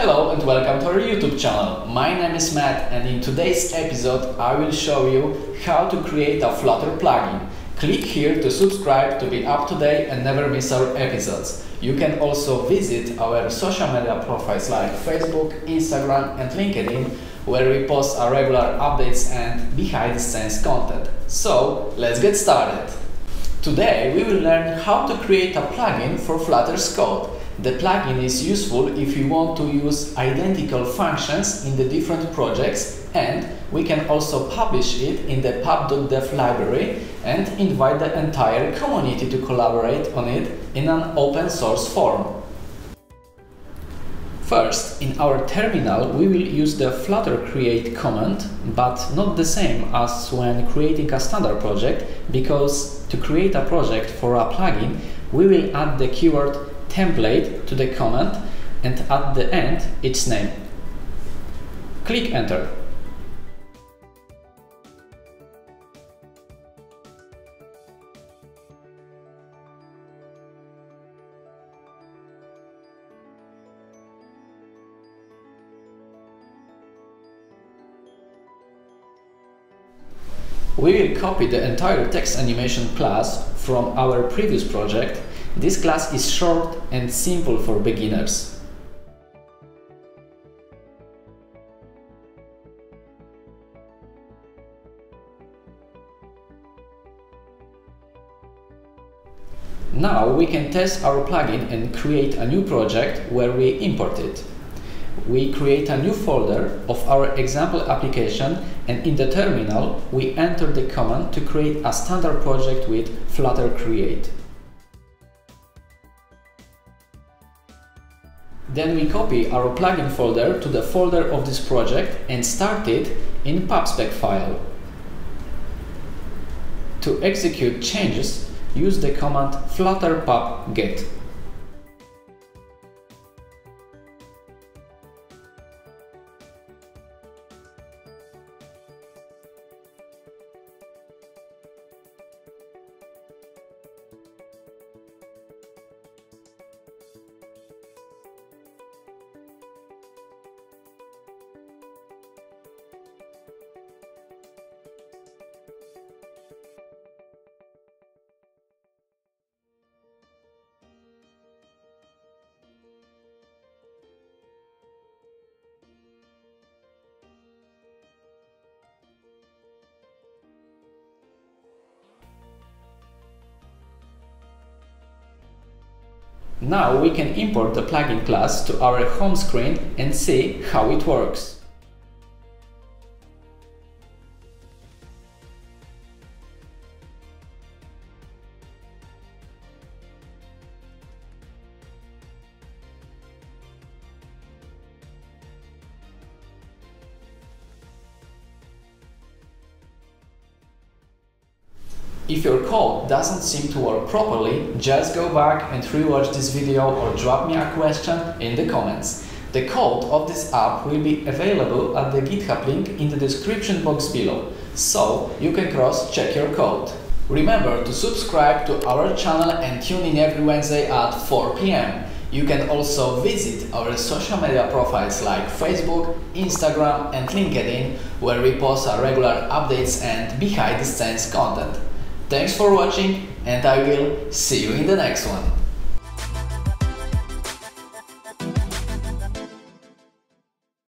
Hello and welcome to our YouTube channel. My name is Matt and in today's episode I will show you how to create a Flutter plugin. Click here to subscribe to be up to date and never miss our episodes. You can also visit our social media profiles like Facebook, Instagram and LinkedIn, where we post our regular updates and behind the scenes content. So let's get started. Today we will learn how to create a plugin for Flutter's code. The plugin is useful if you want to use identical functions in the different projects, and we can also publish it in the pub.dev library and invite the entire community to collaborate on it in an open source form. First, in our terminal we will use the Flutter create command, but not the same as when creating a standard project, because to create a project for a plugin we will add the keyword template to the command and at the end its name. Click enter. We will copy the entire text animation class from our previous project. This class is short and simple for beginners. Now we can test our plugin and create a new project where we import it. We create a new folder of our example application and in the terminal we enter the command to create a standard project with Flutter create. Then we copy our plugin folder to the folder of this project and start it in pubspec file. To execute changes, use the command flutter pub get. Now we can import the plugin class to our home screen and see how it works. If your code doesn't seem to work properly, just go back and rewatch this video or drop me a question in the comments. The code of this app will be available at the GitHub link in the description box below, so you can cross-check your code. Remember to subscribe to our channel and tune in every Wednesday at 4 PM. You can also visit our social media profiles like Facebook, Instagram and LinkedIn, where we post our regular updates and behind the scenes content. Thanks for watching and I will see you in the next one.